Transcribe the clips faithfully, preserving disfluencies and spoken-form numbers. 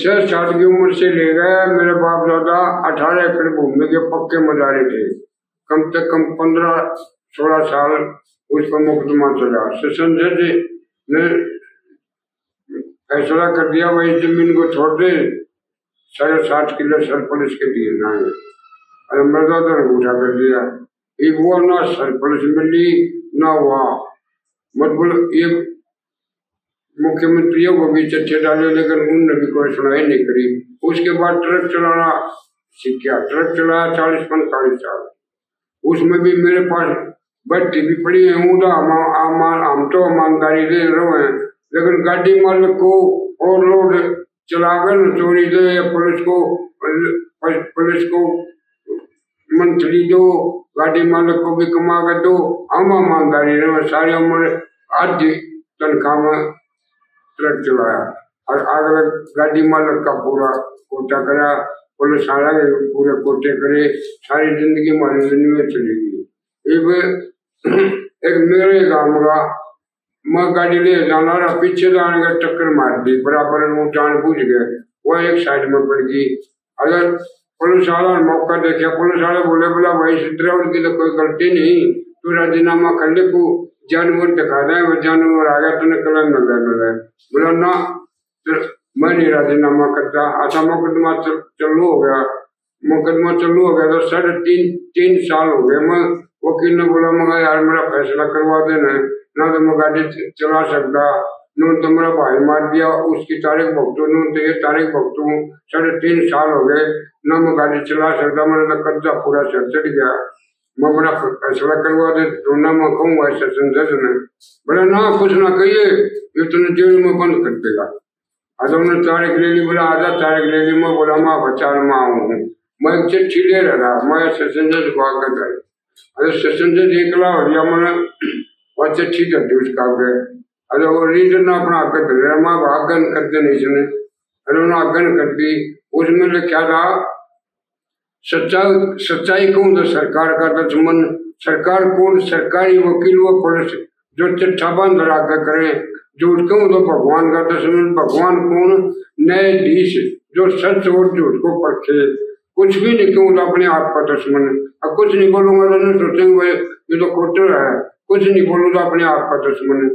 छह साल की उम्र से ले गए। मेरे बाप दादा अठारह एकड़ भूमि के पक्के मदारी थे। कम से कम पंद्रह सोलह साल उसका मुकदमा चला। सेशन जज ने फैसला कर दिया वही जमीन को छोड़ दे, साढ़े सात किलो सरपंच के दिए नाए। मृदा दर उठा कर दिया। वो ना सरपंच मिली ना हुआ, मतलब ये मुख्यमंत्रियों को भी चर्चे डाले, लेकिन उनने भी कोई सुनाई नहीं करी। उसके बाद ट्रक चलाना सीखा, ट्रक चलाया चालीस पैंतालीस साल। उसमें भी मेरे पास बैठी भी पड़ी है, हम तो ईमानदारी ले रहे हैं, लेकिन गाड़ी मालिक को और लोग चलाकर चोरी दे, पुलिस को पुलिस को मंथली दो, गाड़ी मालिक को भी कमा कर दो। हम ईमानदारी रहे, सारी उम्र आज तनख्वाह में ट्रक चलाया और आगे गाड़ी मालक का पूरा कोटा करा, पुलिस आया पूरे कोटे करे, सारी जिंदगी माली जिंदगी में चली गई। एक मेरे गांव का मैं गाड़ी ले जाना रहा, पीछे जाने का टक्कर मार दी, बराबर वो जान बूझ गए, वह एक साइड में पड़ गई। अगर पुलिस वाला मौका देखा, पुलिस वाले बोले बोला भाई सिद्धरा उनकी तो कोई गलती नहीं, तू राजीनामा कर ले, को जानवर दिखा रहे हैं, जानवर आ गया तो निकला मिल रहा मिल रहा बोला ना मैं नहीं राजीनामा करता। अच्छा मुकदमा चालू हो गया, मुकदमा चालू हो गया तो साढ़े तीन तीन साल हो गए। मैं वकील ने बोला मैं यार मेरा फैसला करवा देना, ना तो मैं गाड़ी चला सकता, नून तो मेरा भाई मार दिया, उसकी तारीख भुगतू, नून तो ये तारीख भुगतू, साढ़े तीन साल हो गए, ना मैं गाड़ी चला सकता, मेरा तो कब्जा पूरा चढ़ चढ़ गया। मैं बड़ा फैसला करवा दे तो ना मैं कहूँगा सेशन जज ने बोला ना कुछ ना कहिए, ये तुमने जेल में बंद कर देगा। आज उन्होंने तारीख ले ली, बोला आधा तारीख ले ली। मैं बोला माँ बचा माँ हूँ, मैं एक चिट्ठी ले रहा, मैं सेशन जज को आकर गए। अरे सेशन जज एकला हो गया, मैंने और चिट्ठी कर दी उसका आगे। अरे वो रीजन ना अपना आकर दे रहा, माँ आगन कर दे नहीं सुने। अरे उन्होंने आगन कर दी, उसमें लिखा था सच्चाई सच्चाई कौन तो सरकार का दुश्मन, सरकार कौन सरकारी वकील व पुलिस जो चिट्ठा बंद रखा करें, झूठ कहूँ तो भगवान का दुश्मन, भगवान कौन न्यायाधीश जो सच और झूठ को परखे। कुछ भी नहीं कहूँ तो अपने आप का दुश्मन, और कुछ नहीं बोलूंगा तो नहीं सोचेंगे ये तो खोटर है, कुछ नहीं बोलूँ तो अपने आप का दुश्मन।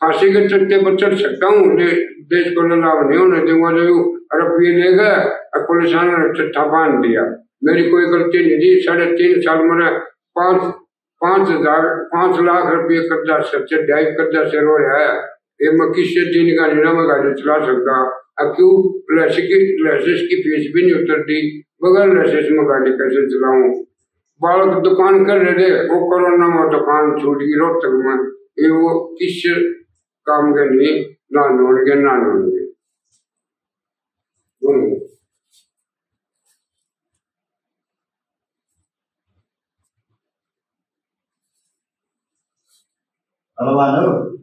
फांसी के चलते बचल सकता हूँ, देश को लाभ नहीं होने दूंगा। जो अरब ये ले गए और पुलिस ने चिट्ठा बांध दिया, मेरी कोई गलती नहीं थी। साढ़े तीन साल मैंने पाँच पाँच हजार पाँच लाख रुपये कर्जा सबसे ड्राइव कर्जा से रो रहा है। ये मैं किससे दिन का नहीं ना मैं गाड़ी चला सकता, अब क्यों लाइसेंस की लाइसेंस की फीस भी नहीं उतरती, बगैर लाइसेंस में गाड़ी कैसे चलाऊँ। बालक दुकान कर रहे थे, वो कोरोना में दुकान छूट गई रोहतक में। ये वो किससे काम के नहीं ना नोड़गे ना नोड़गे Hello, hello.